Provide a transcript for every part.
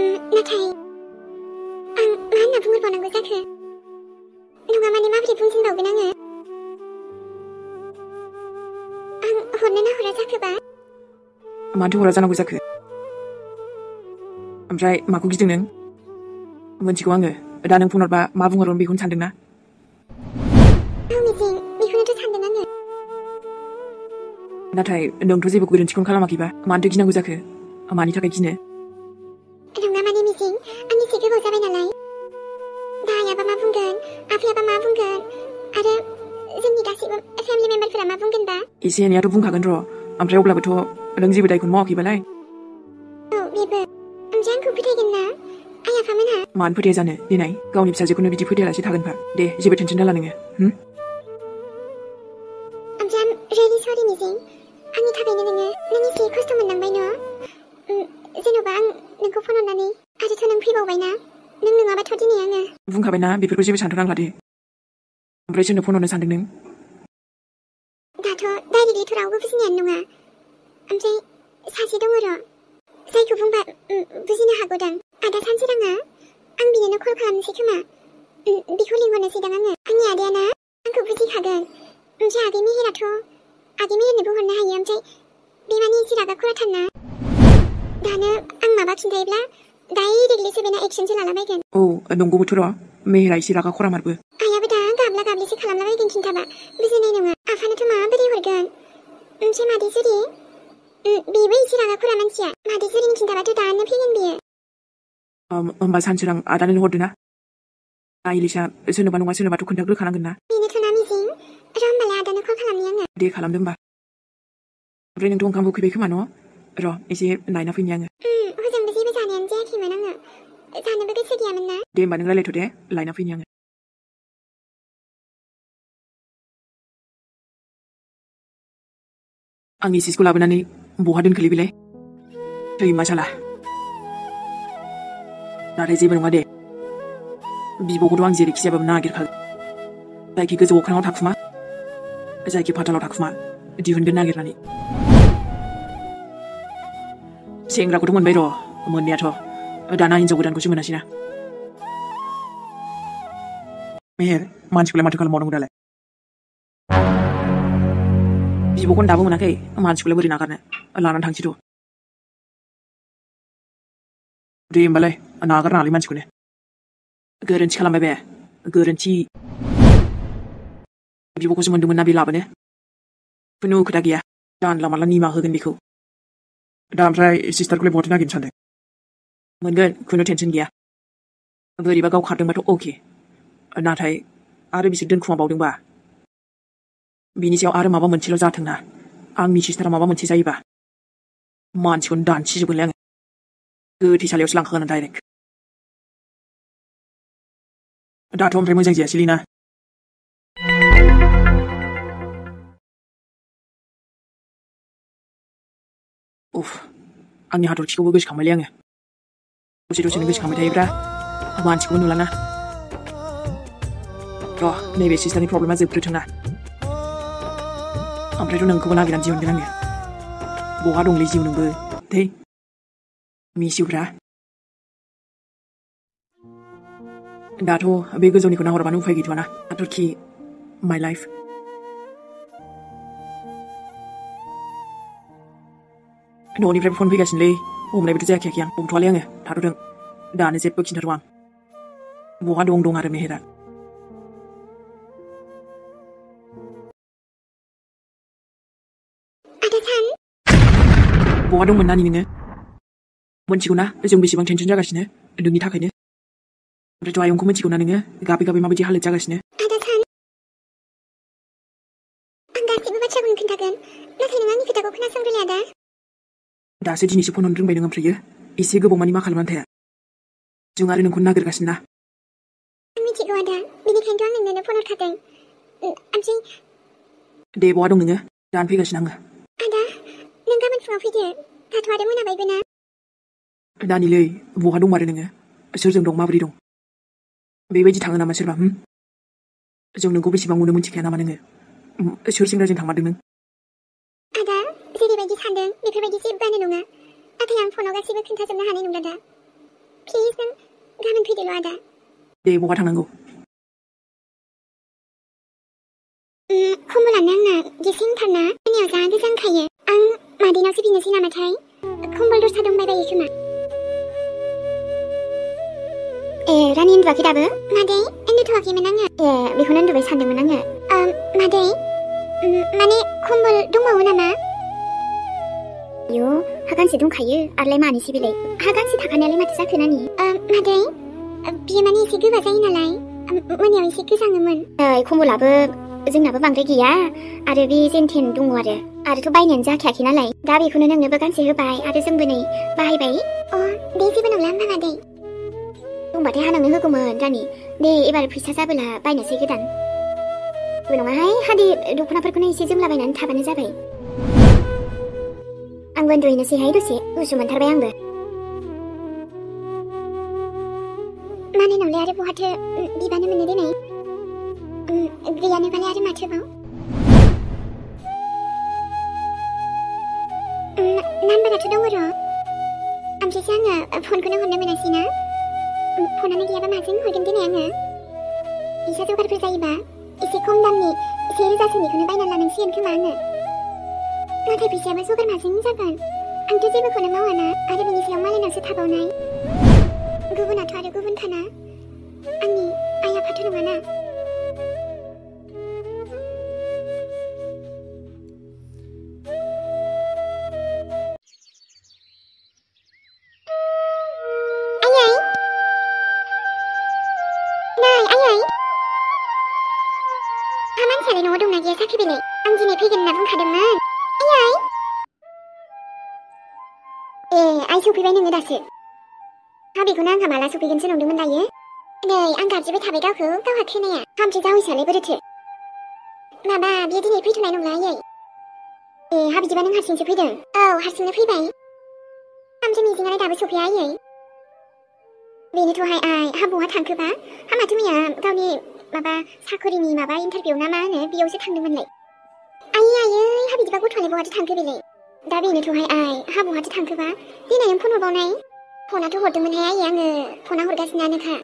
나타이. 마한 나쁜 걸 보는 거자 그. 누가 많이 마블이 분진다 오그나가. 혼내나 호라자 그 봐. 마한테 호라자나 고자 그. 암자이 마구 기증은. 먼지고 왕어. 나는 분얼바 마붕어론 미군 찬등나. 아우미징 미군에도 찬등하네. 나타이 너무 도저히 보고 이런 직권 칼라마기바. 마한테 기나 고자 그. 마니 타가 기네. อีเซียนเนี่ยเราบุ้งขากันรออัมเปรย์อุบลาบทอเรื่องจีบได้คุณหมอกี่บาลายเออบีเบอร์อัมจันคุยพี่ได้ยินนะไอ้ยาพามันฮะมันพูดได้จ้ะเนี่ยนี่ไหนกองนิบชาจิคุณวิธีพูดได้หลายสิทางกันปะเดย์จีบไปถึงชั้นด้านหลังไงฮึอัมจันเรนนี่สวัสดีมิซิงอันนี้ถ้าเป็นยังไงนี่นี่คุยสตอมันดังไปเนาะนึงนึงอาบัตทอดีเนี่ยไงบุ้งขากันนะบีเบอร์รู้จีบฉันทุกทางหลอดดิอัมเปรย์ฉันเนี่ยพูดนอนในสันดึงนึง 다저나이들이돌아오고부신이안농아암제사시동으로 사이코 분바 부신하고당 아다 산시랑아 앙비네노 콜카암 시크마 미콜링원에 시당앙아 앙이 아디아나 앙코 부지하근 음제 아기미히라토 아기미히네 부헌나 하이암제 미만이 지라가 쿠라탄나 나는 앙마바킨데이블라 나이 릴리스베나 액션질 알아매겐 오 농구부트로 미히라이 지라가 코라마르부 아야부다 앙가암라가암리시 칼람라매겐 긴타바 부신이농아 อันนั้นพี่มาดิสิดิบีบีสิราก็คุรามันเชียมาดิสิริอืมบีบีสิราก็คุรามันเชียมาดิสิรินี่คินตาบัตุดานนี่พี่กันบีเออมันบาสันชิรังอาดานิโหดนะไอลิชาเซนุบันงว่าเซนุบัตุคนดักรึขานังกันนะนี่นี่คือนามิซิงรำบลาดานุข้อขลังยังไงเดี๋ยวขลังดึงบ่าเรื่องตรงคำพูดคุยไปขึ้นมาเนาะรอไอซีนายนักฟินยังไง Angisiku labu nani buhadun keli bilai. Cuy masalah. Nada ziban ngade. Bibo kuduang zirik siapa menagir kal. Zaki kezu wakran otak fuma. Zaki patal otak fuma. Dihundun nagir nani. Sengra kudumun bayro, moniato. Dana inzo kudan kusuman asina. Meh, manchikule matukal morong udale. 지복은 나보고 나게 만식을 해버리 나가네. 나는 당치도. 우리 말래 나가라 알리 만식이네. 그런 치칼라 매배 그런 치. 지복은 좀 눈물 나비 라버네. 분노 그다기야. 난 라말라 니마 흑은 비코. 다음사이 시스터클레 버티나 괜찮네. 뭔건 그녀 텐션기야. 그리바가 가든 말도 오케이. 나타이 아르비식 든 쿠마 바우든 봐. 미니시오 아르 마바 먼치로 자탕나 앙미시스라 마바 먼치 자이바 만치군 단치지불량 그 디살레오슬랑 거는 다이렉트 다톰 프레모쟁지야 실리나 우프 앙니 하도록 치고 그것이 감말량해 도시도시는 것이 감말다이브라 만치군 놀라나 너 내비 시스타니 프로블마 즈브르탕나 아무래도 난 그건 아기란 지원되는 거야. 뭐가 동리 지우는 거, 대? 미시우라. 나도 외교전이 그 나오라만 우회기 좋아나. 아토키, my life. 너 오늘 브레폰 비가 신래. 오늘 비도 제약해 그냥 몸 토할량해. 다루든. 나는 제법 신다루왕. 뭐가 동동하름이 해라. 뭐가 동문 나니네. 먼치구나. 정비 시방 텐션자 가시네. 눈이 타가네. 우리 좋아 용구문 치고 나는게 가비가비 마비지 할래 자가시네. 아다산. 안가 지금 맞춰군 근다근. 나 대능한이 그다고 그나 성불리하다. 나스진이 시폰은 등 배능한 프리유. 이 세그 보만이 막 할만 돼. 중아르는 군나그를 가시나. 아미 지구하다. 미니 간교하는 내는 폰을 타댕. 암지. 내 뭐가 동능해. 난 피가 지난가. 난 일레이 뭐가 동마르는가? 저정 동마브리동. 매베지 당은 아마 실바. 저정는 고비시방 오는 문치게 남아는가? 저정라진 당마르는. 아다 세리베지 산등 미플베지 씨바는 농아. 아태양 포노가 씨브 큰타점나 하는 농다다. please งั้นคือเดี๋ยวรอได้เดี๋ยวบอกว่าทางนั้นกูคุณบุหลันนั่งน่ะยิ่งซิ่งทันนะเนียวจ้าที่จังไข่เยอังมาดีน้องสิพินสินามาใช้คุณบุหลันชาดงใบใบขึ้นมาร้านนี้ดูว่ากี่ดับเบิ้ลมาเดย์เอ็นดูถูกกี่มันนั่งอ่ะมีคนนั้นดูไปชันเดิมมันนั่งอ่ะมาเดย์มาเน่คุณบุหลันดุ้งมาวันนั้นโย่ฮักกันสิดุ้งไข่เยอะไรมานี่สิบิเลยฮักกันสิทักกันเนี่ยเลยมาที่ซักคืนนั่นนี่มาเดย์พี่มันนี่สิคือว่าใจน่าไรมันเนียวสิคือจังเงินคุณบุหลันเบซึ่งหน้าผู้ฟังได้กี่ยาอาจจะบีเซนเทนดุงวัดอาจจะทุบใบเนียนจ้าแขกที่นั่นเลยดาบีคนนั้นนั่งเนื้อประกันเสียไปอาจจะซึ่งไปในไปไปอ๋อเดซี่เป็นหนุ่มล้ำพังอาเดย์ดุงบัดที่ห้าหนึ่งนึกคือกูเหมือนจ้านี่เดย์อีบาร์พิชซ่าเวลาใบเนียนซีกันเป็นหนุ่มให้ฮัดดีดูคนนั้นเป็นคนนี้ซีซึ่งลาใบนั้นทับอันนี้จ้าไปอังวันดูอินซีให้ดูสิดูสมันทับไปอังเบอร์มาในหนุ่มเลยอาจจะพูดเธอบีบ้านนั้นมันได้ไหนเรียนในภรรยาที่มาเชื่อมั้งนั่นเป็นอะไรที่ต้องกลัวหรออัมเชียงอ่ะพลคนนั้นคนนั้นเป็นอะไรสินะพลนั้นเกียร์ประมาณซึ่งคนกันที่ไหนอ่ะอีชาจูบัดพฤษฎีบ้าอีสิคมดำนี่เสียใจสนิทคนนั้นไปนานลานังเชียนขึ้นมาเนี่ยเราไทยพิเศษมาสู้กันมาซึ่งจากกันอังเชียเป็นคนนั้นเมื่อวานนะอาจจะเป็นอีเซียงมาเลยหนังสือทับเอาไหนกูบุญอาทวาหรือกูบุญคณะอันนี้อายาพัฒน์หนุ่มน่ะสุพีไปหนึ่งเลยด่าสิข้าบีกูนั่งขับมาแล้วสุพีกันสนุกดูมันได้เยอะเลยอังกาจะไปขับไปก้าวคือก้าวหักขึ้นเนี่ยข้ามชิเจ้าวิเศษเลยไปดูเถอะมาบ้าเบี้ยที่นี่พี่ทุนายหนุ่มร้ายใหญ่ข้าบีจะไปนั่งหัดสิงสุพีเด้อหัดสิงนะพี่ไปข้ามจะมีจริงอะไรด่าไปสุพีไอ้ใหญ่บีนี่ทัวร์ไฮไอข้าบัวทางคือบ้าข้ามาที่มีเก้านี่มาบ้าซากุรินีมาบ้าอินเทอร์วิวหน้ามาเนี่ยบีโอจะทางดูมันเลยไอ้ใหญ่เอ้ยข้าบีจะไปกู้ทุนายบัวจะทางคือบีเลยดาบีนี่ถูกให้อายห้าบัวจะทำคือวะที่ไหนยังพูดเบาๆไหนผลน่ะถูกหดดึงมันแห้ยังเออผลน่ะหดกระสินานนะคะ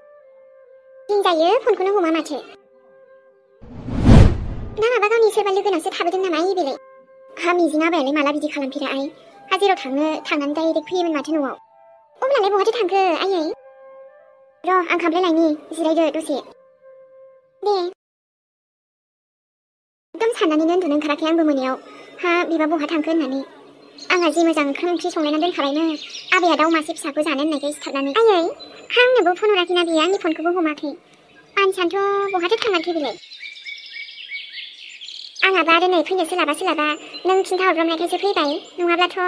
จริงใจเยอะผลคนน่ะหัวมาเฉะน้ามาบ้านเก้านี้เชื่อบันลึกกันหนังสือทับไปดึงหน้าไม้ยี่บีเลยห้ามีจีน่าแบ่งเลยมาลาบีจีคารันพีระไออาจีเราถังเออถังนั้นได้เด็กพี่มันมาที่หนูเอาอุ้มหลานเลยบัวจะทำคือไอ้ยัยรออังคำได้ไรนี่จีได้เยอะดูสิเด็กต้องฉันอันนี้เงินถูกนึงคาราแคมเบอร์มือเดียวห้าบีบ้าบัวทำคือหนานี่อังกาจีมาจังเครื่องที่ชงเลยนั่นด้วยค่ะไรเนอร์อาเบียดเอามาสิบสากุจานั่นไหนก็ถัดนั่นนี่ไอ้ยัยห้างเนี่ยบุพนุราคินาเบียนี่คนคือบุพมาคีอันฉันทั่วบุหัดที่ทำงานที่บิเลยอังกาบาเดินไหนเพื่อนจะสิลาบานึ่งชิ้นเท่ารวมในแค่ซื้อพี่ไปนุ่งอาบลาทัว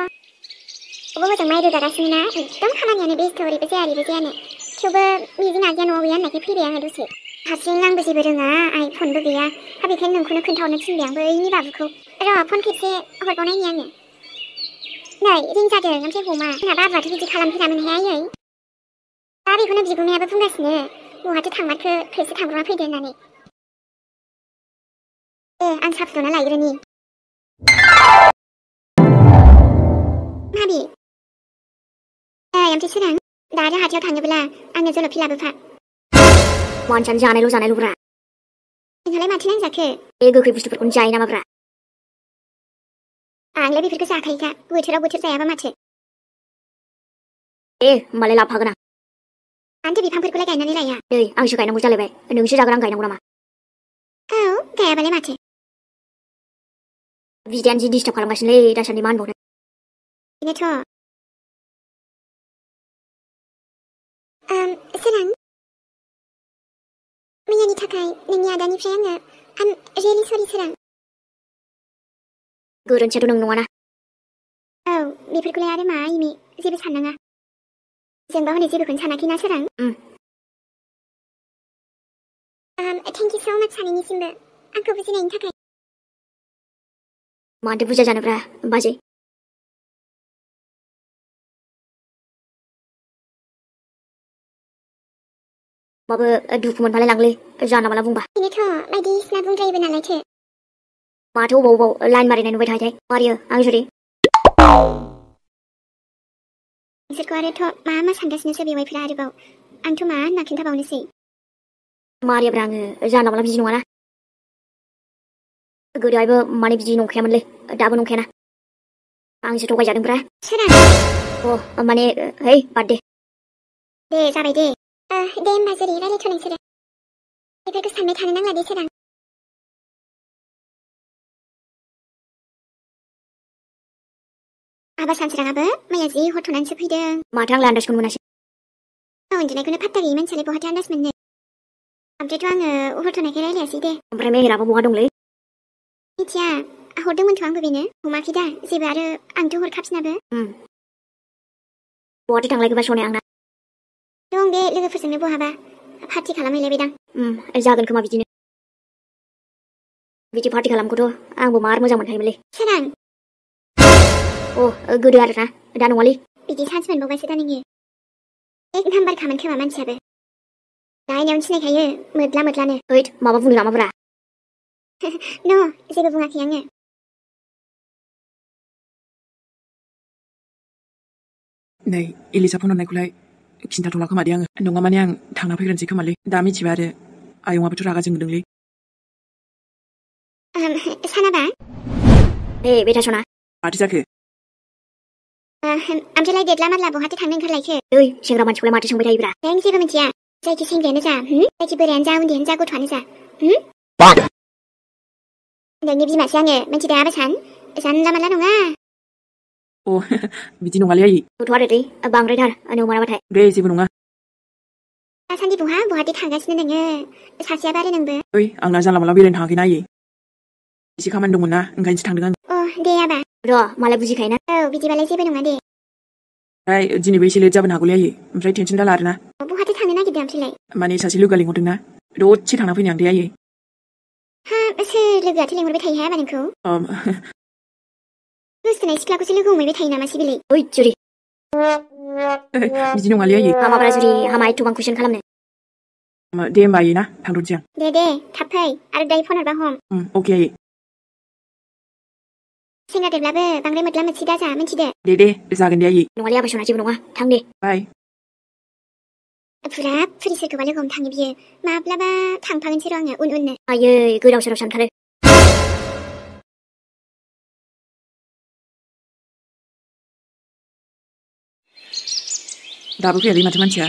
บุพจังไม่ดูแต่รักสินะต้องทำงานอย่างในบิสโตรีไปเสียเนี่ยคิวเบอร์มีจินาเยโนเวียนไหนก็พี่เบียไงดูสิหัดชิ้นนั่งไปสิไปดึงอ่ะไอ้ผลบุเบียถ้าบีแค่หนึ่งคนนึกขึ้นเท่านั้นชิ้นเบียงเบอร์นี่แบบบุครอพ่นคิดเซ่หดบอลได้ยังเนี่ยไหนจริงจัดเดินน้ำเชี่ยวหูมาหน้าบ้านว่าที่จะคาลัมพี่น้ำมันแห้งยังบ้าบีคนนั้นบีกูเมียไปพุ่งกระสือบัวจะถังมัดคือเพลสถังร้อนเพื่อเดินนั่นเองอันชับตัวนั่นไหลกันนี่บ้าบียังที่ชื่อหนังดาจะหาเที่ยวถังอยู่เวลาอันยังจะหลบพี่ลาไปผักมอนฉันจานในรู้จานในรู้ระเป็นอะไรมาที่นั่งจัดคือเอกูคือผู้สุดคนใจนะมาประอ่างเล็บพิษกระซ่าใครคะบุยเธอเราบุยเธอแซ่มาเฉยมาเลยรับพักนะอันจะบีพังพิษกูเลยไก่นั่นนี่ไรอ่ะเลยอังชูไก่น้ำมูจ้าเลยไปหนึ่งชูจากรังไก่น้ำมูน้ำมาเอ้าแกไปเลยมาเฉยวิจารณ์จีดีจับความรักฉันเลยได้ฉันดีมันบุญเนี่ยเธอเสร็จแล้วไม่ยันที่ทักใครหนึ่งยาดานิเฟรนก์อันเรลิสอริเสร็จแล้วกูเดินเชิดหนุ่งนัวนะบีพิกุลยาได้มาอีมีจีเป็นฉันนะเสียงบ้าวันนี้จีเป็นคนฉันนะที่น่าเชื่อถือthank you so much ฉันนี่ซิมเบอร์อังกูเป็นจีนทักไก่มาเดี๋ยวพูดจะจานประบ้าจีมาเบอร์ดูผู้มันพลังลังเลยจานเอามาแล้วบุ้งบ้านี่เธอไปดีสนับบุ้งใจเป็นอะไรเธอมาทูบวไลน์มาเรียนไว้ทายใจมาเรียอังจุรี 이슬과레토 마마 상가스니스비 와이프라리보 앙투마 나킨타바오니시 마리아 브랑으 자나발라 비지노아나 그리아이버 마니 비지노케만레 다보노케나 앙시토가 자등브라 체라 오 마니 헤이 바데 네 자베데 네 마즈리 라레토니스레 에베그 산메 타는 앙라디 체랑อาบะสันสระอาบะไม่อยากจีหัวทุนนั้นจะพิเดงมาทางลานดัชกุนมุนาชิเอาอันเดียวในคุณพัฒน์ตรีมันเฉลยโบฮัตยันดัชมันเนี่ยทำใจว่างหัวทุนไหนก็ได้เลยสิเดผมไปไม่เห็นเราบัวดงเลยนี่จ้าหัวดึงมันทวงไปบีเนอผมมาคิดได้สิบาร์อังทุกหัวขับชนะเบอบัวที่ทางไรก็ไปชนในอังนะดงเดเลือกผู้เสนอบัวฮาบะพัฒน์ที่ขลังไม่เลยไปดังไอ้จ้ากันเข้ามาวิจิเนวิจิพัฒน์ที่ขลังกูโตอังบัวมาร์มั่งจังมันให้มันเลยใช่ดังโอ้กูเดือดนะดานวลีปีที่ท่านจะเป็นโบกไปเสียได้ยังไงเอ็กทำบัตรขามันแค่ว่ามันเชื่อเบอร์ได้เนี่ยวันที่ไหนใครเยอะมืดละเนี่ยเฮ้ยมาบ่ฟุ้งหรือมาบ่ระโน่จะไปฟุ้งอะไรยังไงในอิลิซาพูนนายกุไลคินตาตุลาเข้ามาเดียงน้องอามันยังทางนักพิการสิเข้ามาเลยดามิจิบาเดอายุมาเป็นธุระกันจึงดึงเลยชนะบ้างเฮ้ยเบต้าชนะอาทิตย์คืออัมเชลัยเด็ดละมันละบุหัตที่ทางนึงเขาเลยคือดุยเชียงเรามันชุกเลยมาจะชงไปได้อยู่ละแรงสิเป็นมันเชียใจคิดเชียงเดียนนะจ๊ะใจคิดเบอร์แรงจ้าวันเดียนจ้ากูถอนนะจ๊ะปังเดี๋ยวนี้พี่มาเชียงเนี่ยมันจีดาไปฉันละมันละหนุ่งอ่ะโอ้บิจิหนุ่งอะไรอีกกูถอดเลยดิบางไรทันอนุมาราวัตไทยเรย์สิบุหนุ่งอ่ะฉันที่บุหัตที่ทางกันฉันนั่นเองฉันเชียบ้าได้หนึ่งเบอร์ดุยอังนาจันละมันละวิ่งเดินทางกันได้ยี่สิข้ามันดงมันนะงั้นฉันทางเดินโอ้เดียบะรอมาแล้วบุจิใครนะบิจิมาเลเซียไปหนุ่งอ่ะเดไอ้จีนี่ไปเชื่อเจ้าปัญหากูเลยมันไรเทนชันได้หลายนะบุหัตที่ทางนี้น่ากินดำใช่เลยมันนี่ฉันชิลูกกะลิงคนหนึ่งนะโดดชิทางนักพิณอย่างเดียวยี่ฮะไม่ใช่เลือกที่ลิงคนไปไทยแฮะมันเองเขารู้สึกไหนสิกลากูชิลูกกูไม่ไปไทยนะมาชิบิเลยโอ้ยจุรีบิจิหนุ่งอะไรยี่ฮามาปราจุรีฮามาไอทูบังคุชันขลังเนี่ยเดี๋ยวมายี่นะทางดูจังเดทับไปอะไรได้พ่อหนุ่มบ้าหอมโอเคเช่นเด็กๆแบบบางเรื่องมันละมันชิดได้จ้ะมันชิดเด็กเด็กๆจะกันเดียร์อีกน้องเลี้ยงไปชนะจีบน้องวะทั้งเด็กไปฟลับฟรีเซอร์กูว่าเรื่องของทางยิบเยอะมาบลาบ้าทางพากันชิร้องเงาอุ่นๆเนี่ยเอ้ยกูเราชนะฉันทะเลดาบุกเรียนมันจะมันเชีย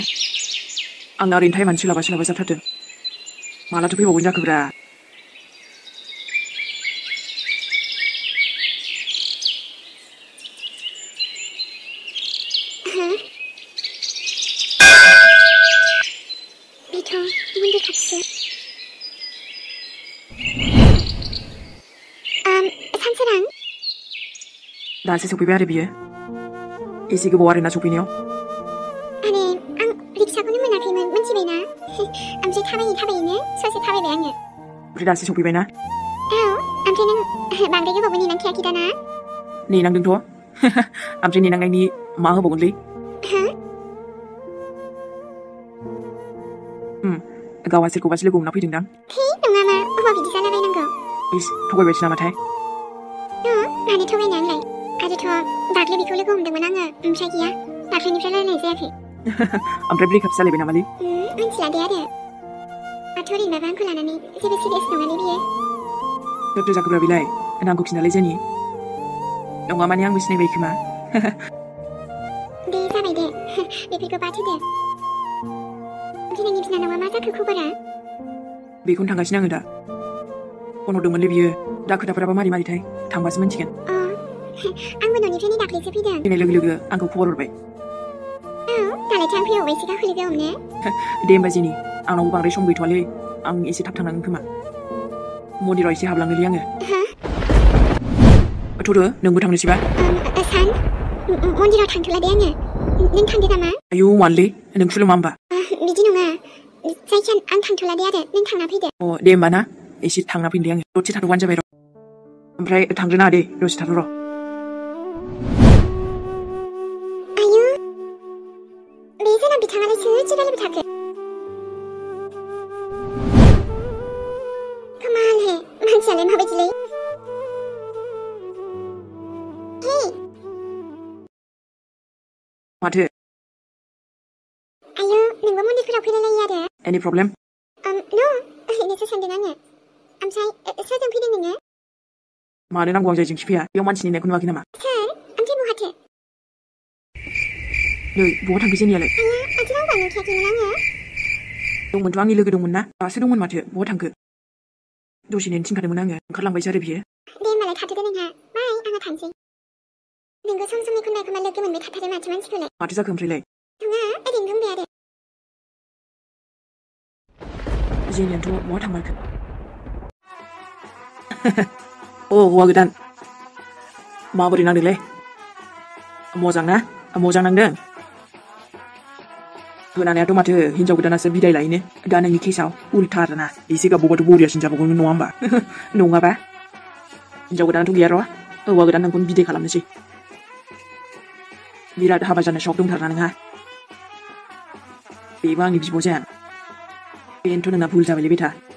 อังนารินไทยมันชิลาบะชิลาบะสับทัดเดิมมาแล้วทุกพี่บอกว่าจะกระดาด่าสิสุพิเบร์ได้บีเออีสิกบัวเรน่าสุพิเนียวอันนี้อังริกชาคนนี้มันอะไรมันชิเบนะอัมเจท่าไปอีท่าไปอีเนี่ยส่วนสิท่าไปแบบเนี่ยริด่าสิสุพิเบนะเอ้าอัมเจนั่งบางเรื่องก็บอกว่านี่นั่งแค่คิดนะนี่นั่งดึงทัวอัมเจนี่นั่งไงนี่มาเหรอบอกกันเลยฮะกาวาสิกูว่าสิลูกกูนับพี่ถึงดังที่หนุ่มมาอุบะพี่ดิฉันอะไรนั่งก็อีสทุกวันเวชนามาไทยเนาะงานนี้ทุกวันยังไงอาจจะทอดักเลี้ยบิคุเลี้ยกุมดึงมานั่งใช่กี้อะดักเลี้ยนี่เพื่ออะไรเสียพี่อัมเรบรีขับซาเลบินามาลีมันเสียเดียร์อาทุรินมาบ้านกูลานานี่เซเบซิเดสน้องอะไรพี่เด็กตัวจากกราบิไลน้ำกุศินาเลเจนี่น้องอามันยังวิสเนเบคิมาเดซ่าไปเดเบบิโกปาที่เดที่นั่งยิ้มสินะน้องอามันจะคือคู่กันนะเบคุนทางกันชินังกันด่าคนหัวดึงมันเลยพี่ดักคือดักประปามาดีมาดีไทยทางบ้านสมันชิกันอังวันนี้เพื่อนนี่ดักเลยสิพี่เดิมในเรื่องเยอะอังกูพูดออกไปอ้าวแต่ละทางพี่ออกไปสิก็คือเรื่องเนี้ยเดมบาจินี่อังเราบางเรื่องบิดทัวร์เลยอังอีสิทับทางนั้นขึ้นมาโมดีรอยสิหับหลังเลี้ยงไงฮะทุเรศหนึ่งกูทางนี้ใช่ปะฉันโมดีรอยทางทุเรศไงนั่นทางเดียวกันมั้ยอายุวันเลยหนึ่งชุดละมั่งปะดิจิโนงาใจฉันอังทางทุเรศเด็ดนั่นทางน้าพี่เด็ดโอ้เดมบานะอีสิทางน้าพี่เลี้ยงไงรถที่ทัดวันจะไปรออันไรทางเรน่าเดรถที่ทัดรอ มาเถอะอายุหนึ่งว่ามันนี่คือเราคุยอะไรยาเด้อ any problem no นี่จะทำได้นั่นเนี่ยอัมใช่ใช่จังพี่ได้หนึ่งเนี่ยมาเรื่องกูจะจริงชิบะยังมันชินเนี่ยคุณว่ากินอะไรใช่อันที่บัวเถอะเดี๋ยวบัวทำกิจเนี่ยเลยอายุอันที่เราหวานเราแค่กินแล้วเนี่ยดงมันว่างนี่เลยก็ดงมันนะแต่ซึ่งดงมันมาเถอะบัวทำคือดูชินเนี่ยชินกันเลยมึงนั่งเนี่ยเขาลังไปใช้ได้เพี้ยเดินมาเลยทัดเธอได้ยังไงไม่เอามาถามสิหนึ่งก็ส่งมีคนใดคนมาเลือกก็เหมือนไม่ทัดเธอได้มาใช่ไหมชิคุณเลยอาทิตย์จะคืนฟรีเลยถูกนะไอเด็กเพิ่งเบียดจีเนียนทัวบัวทำมันคือโอ้วัวกึดันมาบริณาดีเลยโมจังนะโมจังนั่งเด้อเพื่อนอันนี้ตัวมาเธอหินจากกึดันน่ะเสบีได้ไรเนี่ยด้านในมีขี้เสาอุลทาร์นะอีสิกับบัวตัวบูเรียชินจากพวกมันนัวมบ้านัวปะหินจากกึดันทุกอย่างหรอวัวกึดันนั่งคนบีได้ขลังนี่สิวิราดฮาบาจันช็อกตรงทาร์นั่งฮะปีบ้างนี่พี่โมจังเป็นทุนน่ะพูดจาไปเลยพี่ท่า